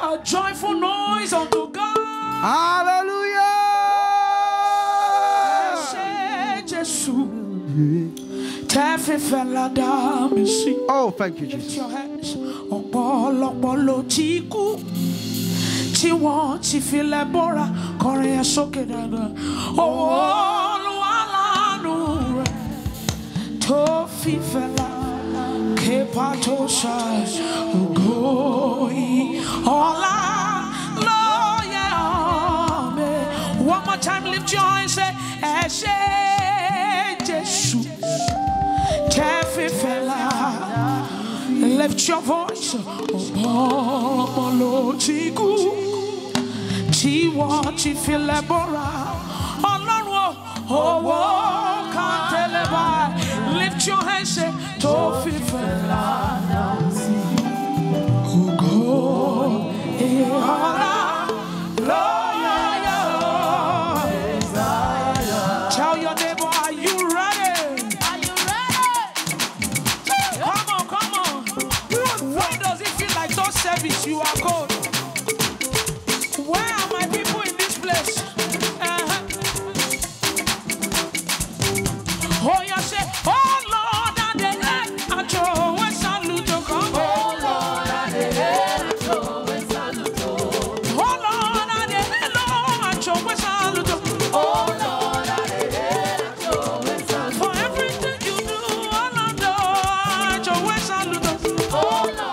a joyful noise unto God. Hallelujah. Oh, thank you, Jesus. Lift your hands. One more time, lift your hands and say, Jesus. Lift your voice. Lift your hands. Tell your neighbor, are you ready? Service, you are God. Where are my people in this place? Oh, you say, oh Lord, and the earth, I throw a salute to God. Oh Lord, and the earth, I throw a salute to God. Oh Lord, and the earth, I throw a salute to God. Oh Lord, and the earth, I throw a salute to God. For everything you do, oh Lord, I throw a salute to God. Oh Lord.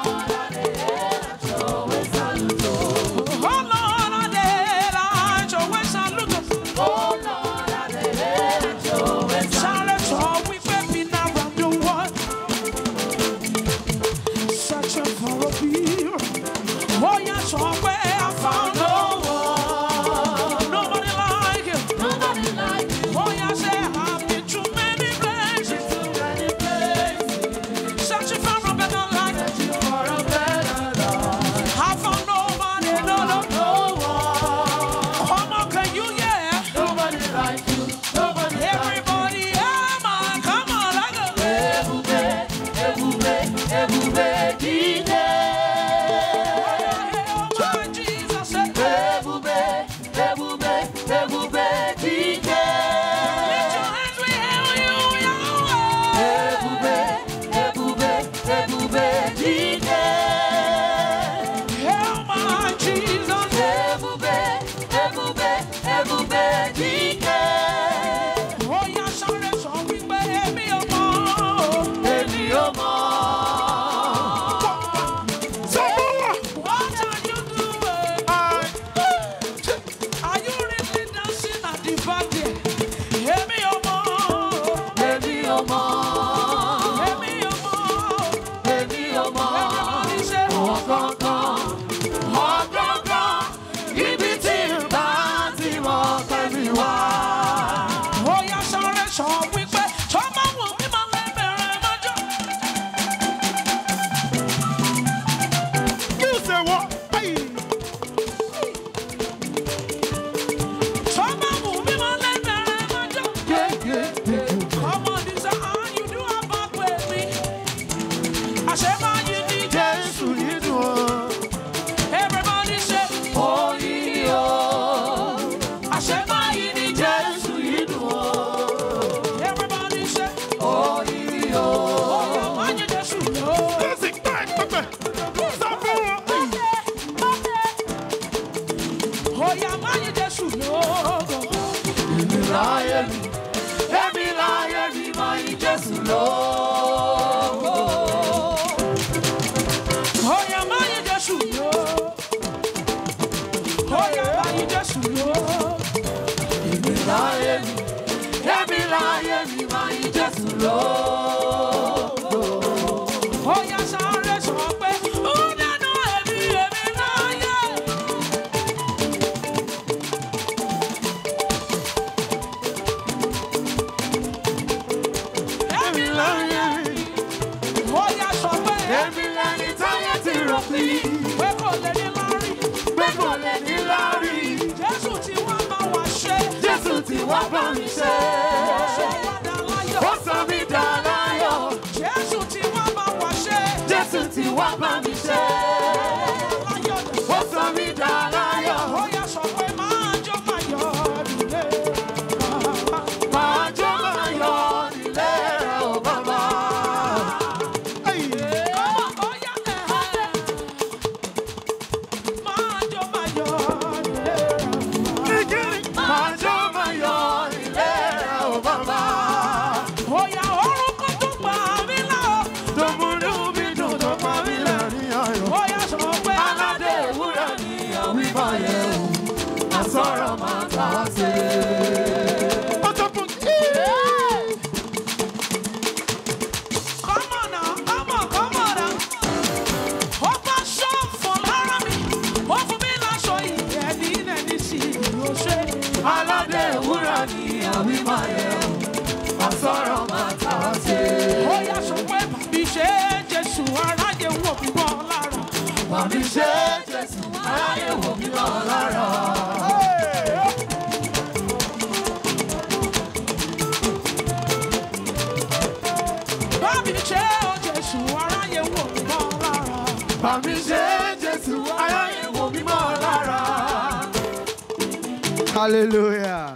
What's Hallelujah.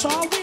Oh, yeah, oh, my God, yeah.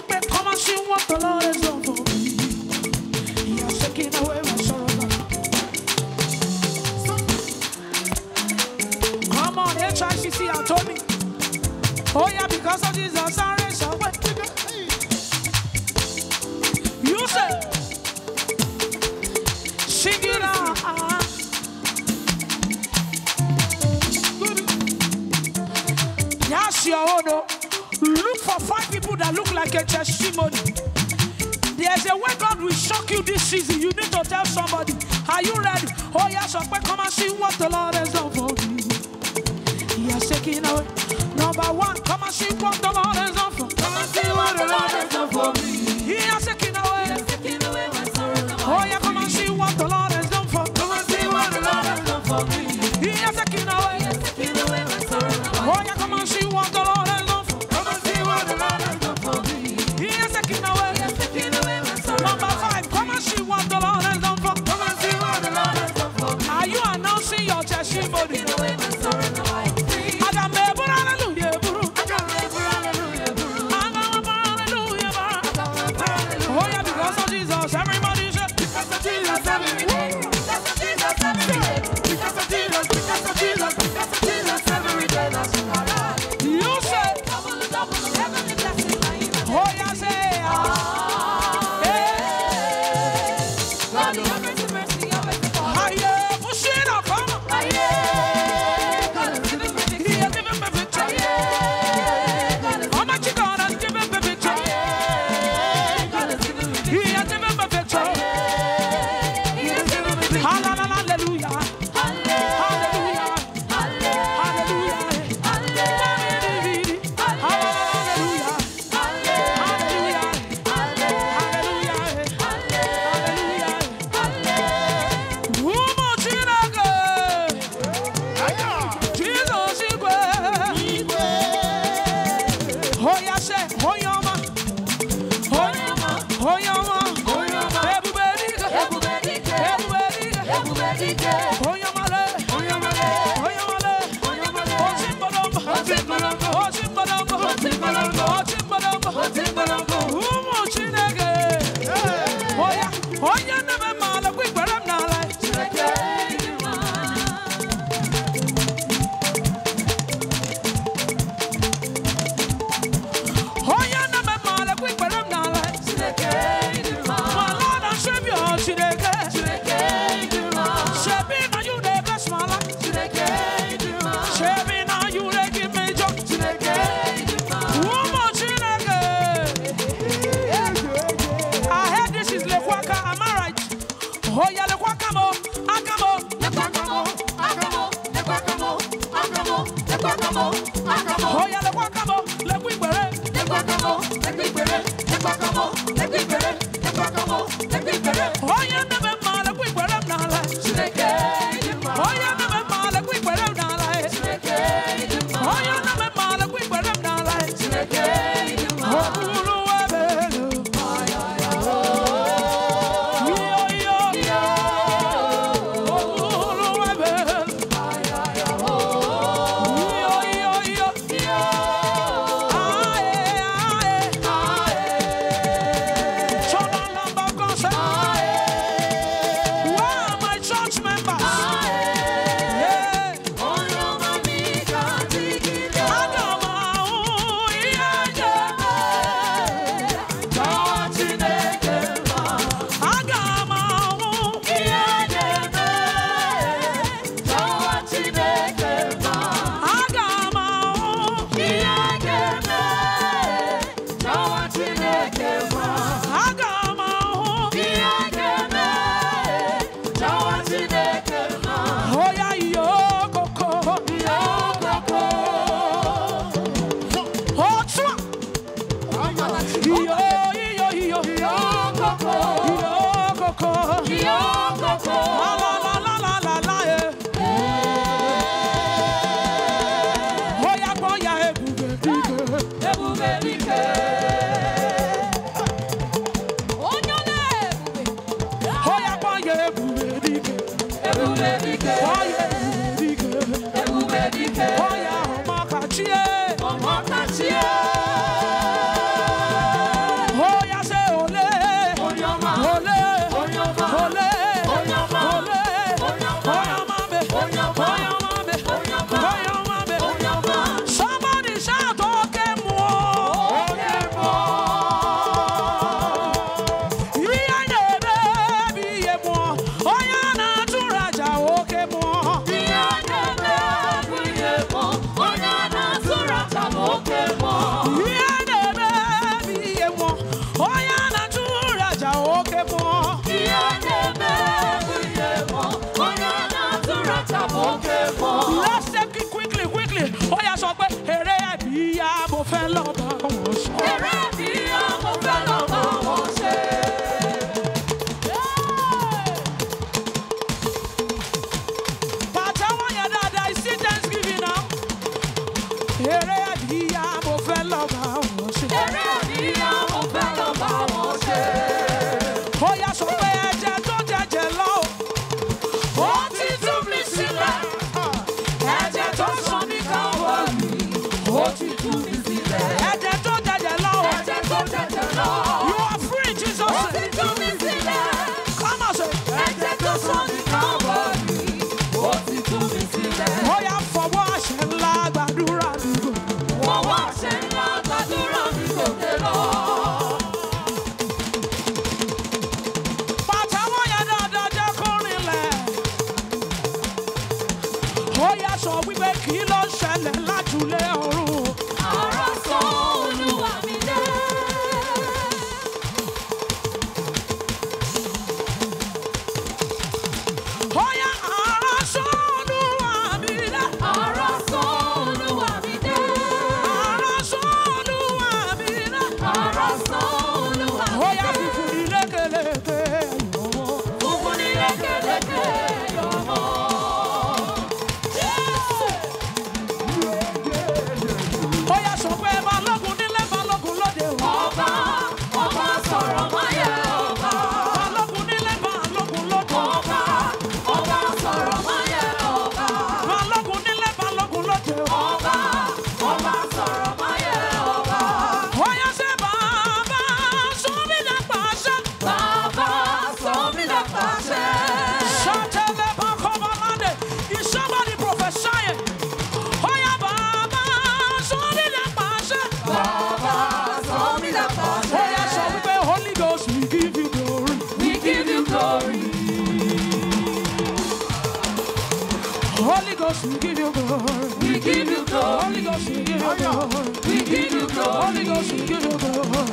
Ghost, we give you glory. We give you glory. Holy Ghost, we give you glory. We give you glory. Holy Ghost, we give you glory.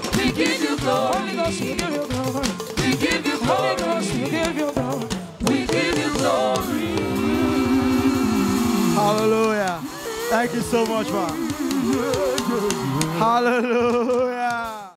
We give you glory. Holy Ghost, we give you glory. We give you glory. Holy Ghost, we give you glory. We give you glory. Hallelujah. Thank you so much, man. Hallelujah.